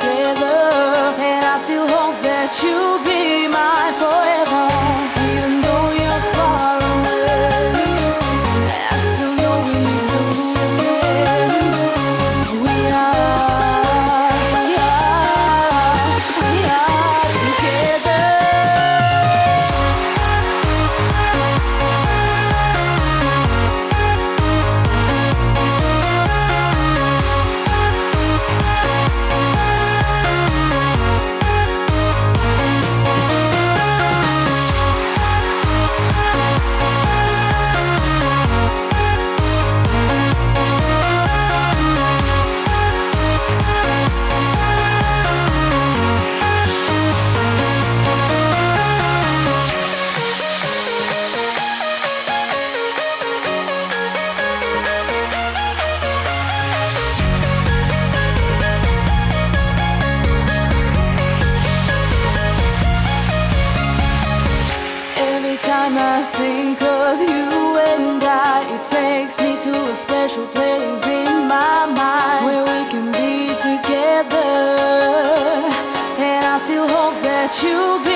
together, and I still hope that you'll be mine forever. Even though you're far away, I still know we need to move in. We are together. Every time I think of you and I, it takes me to a special place in my mind where we can be together, and I still hope that you'll be